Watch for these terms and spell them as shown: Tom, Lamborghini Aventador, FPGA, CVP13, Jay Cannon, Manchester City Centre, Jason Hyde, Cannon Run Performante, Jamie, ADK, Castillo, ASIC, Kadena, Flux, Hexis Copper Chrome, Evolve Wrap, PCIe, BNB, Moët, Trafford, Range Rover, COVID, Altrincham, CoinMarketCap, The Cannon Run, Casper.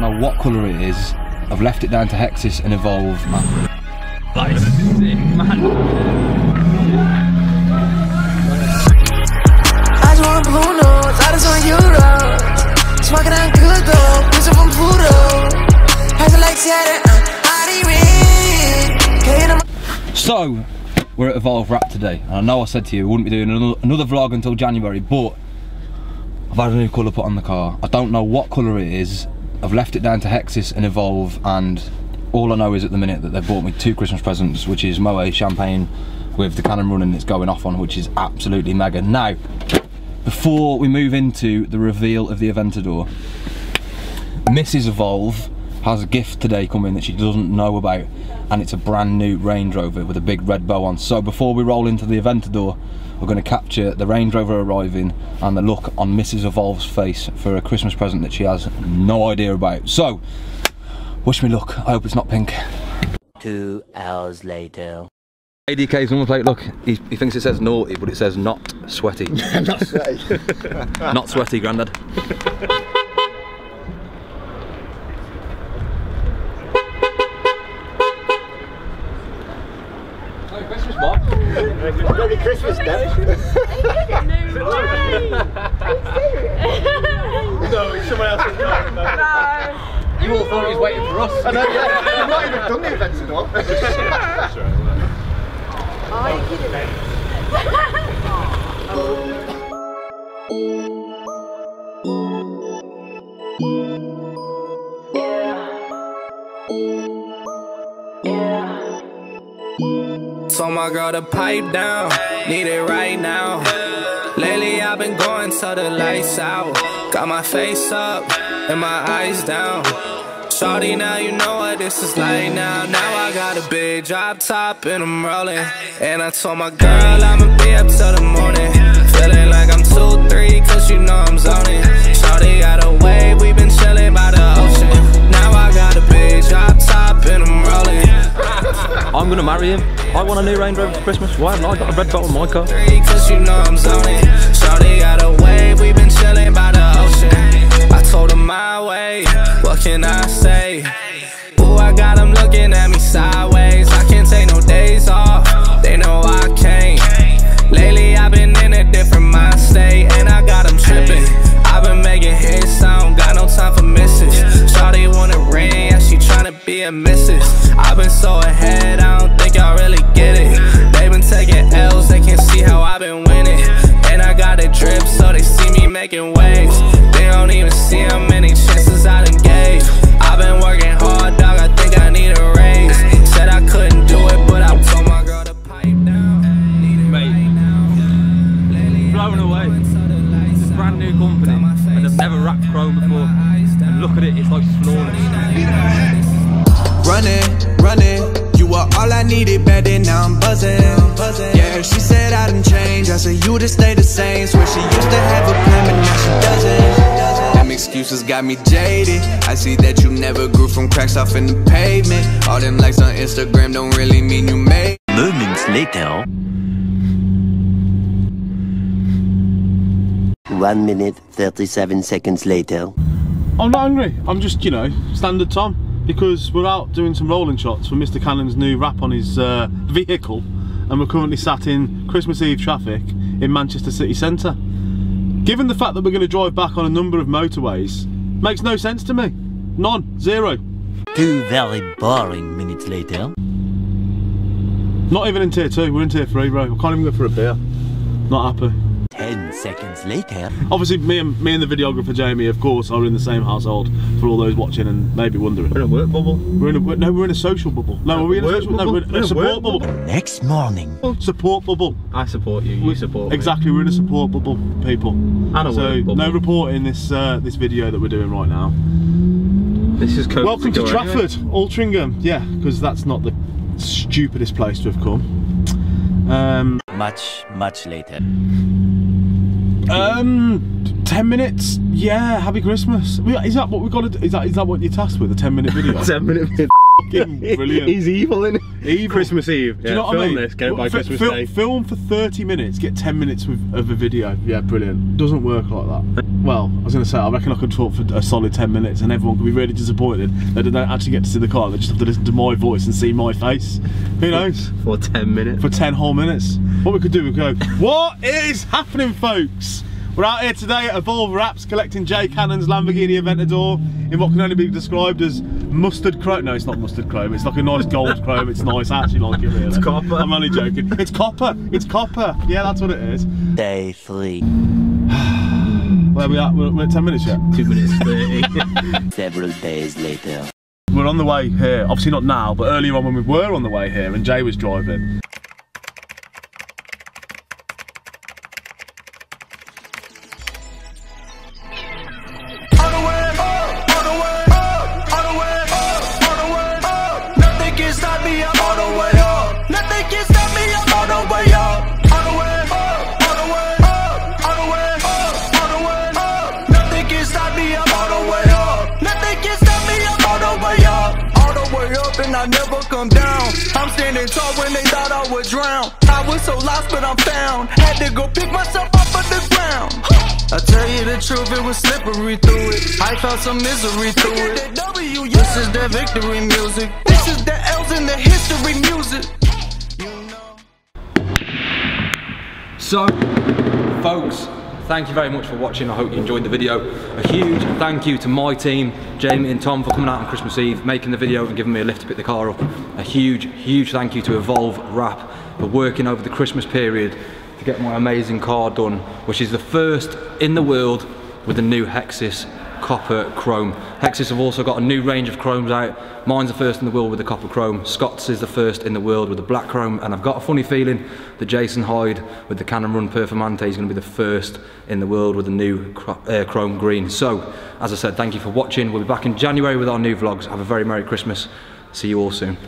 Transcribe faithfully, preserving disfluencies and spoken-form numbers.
don't know what colour it is. I've left it down to Hexis and Evolve, man. That is sick, man. I just want blue notes, I just want euros. Smoking on good though, pizza from Pluto. Has it like Seattle, I'm out. So, we're at Evolve Wrap today. And I know I said to you we wouldn't be doing another, another vlog until January, but I've had a new colour put on the car. I don't know what colour it is. I've left it down to Hexis and Evolve, and all I know is at the minute that they've bought me two Christmas presents, which is Moët champagne with the Cannon Run and it's going off on, which is absolutely mega. Now, before we move into the reveal of the Aventador, Missus Evolve has a gift today coming that she doesn't know about, and it's a brand new Range Rover with a big red bow on. So before we roll into the Aventador, we're going to capture the Range Rover arriving and the look on Missus Evolve's face for a Christmas present that she has no idea about. So, wish me luck. I hope it's not pink. Two hours later. A D K's number plate, look, he, he thinks it says naughty, but it says not sweaty. Not sweaty. Not sweaty, Grandad. Merry Christmas, Dad. No, no, it's someone else's name. No. No. You all thought he was waiting for us. I know, yeah. I've not even done the events at all. Are you kidding me? Oh. Yeah. Told my girl to pipe down, need it right now. Lately I've been going till the lights out. Got my face up and my eyes down. Shawty, now you know what this is like now. Now I got a big drop top and I'm rolling. And I told my girl I'ma be up till the morning. Feeling like I'm two, three, cause you know I'm zoning. Shawty got a wave, we been chilling by the ocean. Now I got a big drop top and I'm rolling. I'm gonna marry him. I want a new Range Rover for Christmas. Why haven't I got a red belt on my car? Cause you know I'm zoning. Shawty got a wave, we've been chilling by the ocean. I told him my way, what can I say? Ooh, I got him looking at me sideways. I can't take no days off, they know I can't. Lately I've been in a different mind state, and I got him tripping. I've been making hits, I don't got no time for misses. Shawty wanna ring, yeah, she tryna be a missus. I've been so ahead, I don't think y'all really get it. They've been taking L's, they can't see how I've been winning. And I got a drip, so they see me making waves. They don't even see how many chances I done gave. I've been working hard, dog, I think I need a raise. Said I couldn't do it, but I told my girl to pipe down. Mate, right now. Blown away. It's a brand new company, and they've never wrapped chrome before. And look at it, it's like flawless. Running, running, you were all I needed back then, now I'm buzzing. Yeah, she said I done changed, I said you just stay the same. Swear she used to have a plan, but now she doesn't. Them excuses got me jaded, I see that you never grew from cracks off in the pavement. All them likes on Instagram don't really mean you made. Moments later. One minute, thirty-seven seconds later. I'm not angry, I'm just, you know, standard Tom. Because we're out doing some rolling shots for Mister Cannon's new wrap on his uh, vehicle, and we're currently sat in Christmas Eve traffic in Manchester City Centre. Given the fact that we're going to drive back on a number of motorways, makes no sense to me. None. Zero. Two very boring minutes later. Not even in tier two, we're in tier three, bro. I can't even go for a beer. Not happy. Ten seconds later. Obviously, me and me and the videographer Jamie, of course, are in the same household. For all those watching and maybe wondering, we're in a work bubble. We're in a no, we're in a social bubble. No, we're in a social bubble. No, we're in a support bubble. Next morning. Support bubble. I support you. You support me. Exactly. We're in a support bubble, people. And a work bubble. So no reporting this uh, this video that we're doing right now. This is COVID. Welcome to Trafford, Altrincham. Yeah, because that's not the stupidest place to have come. Um, much, much later. Um, ten minutes. Yeah, happy Christmas. Is that what we got to do? Is that is that what you're tasked with? A ten minute video. ten minute video. fucking brilliant. He's evil, isn't he? Evil. Christmas Eve. Yeah, do you know what film I mean? This, get it by Christmas Day. Film for thirty minutes, get ten minutes with, of a video. Yeah, brilliant. Doesn't work like that. Well, I was going to say, I reckon I could talk for a solid ten minutes and everyone could be really disappointed that they don't actually get to see the car. They just have to listen to my voice and see my face. Who knows? For ten minutes. For ten whole minutes. What we could do, we could go, what is happening, folks? We're out here today at Evolve Wraps collecting Jay Cannon's Lamborghini Aventador in what can only be described as mustard chrome. No, it's not mustard chrome. It's like a nice gold chrome. It's nice. I actually like it, really. It's copper. I'm only joking. It's copper. It's copper. Yeah, that's what it is. Day three. Where we at? We're, we're at ten minutes yet? two minutes thirty. Several days later. We're on the way here. Obviously not now, but earlier on when we were on the way here and Jay was driving. Felt some misery through it. This is the victory music. This is the L's in the history music. So, folks, thank you very much for watching. I hope you enjoyed the video. A huge thank you to my team, Jamie and Tom, for coming out on Christmas Eve, making the video and giving me a lift to pick the car up. A huge, huge thank you to Evolve Wrap for working over the Christmas period to get my amazing car done, which is the first in the world with the new Hexis Copper Chrome. Hexis have also got a new range of chromes out. Mine's the first in the world with the copper chrome. Scott's is the first in the world with the black chrome, and I've got a funny feeling that Jason Hyde with the Cannon Run Performante is going to be the first in the world with the new chrome green. So, as I said, thank you for watching. We'll be back in January with our new vlogs. Have a very Merry Christmas. See you all soon.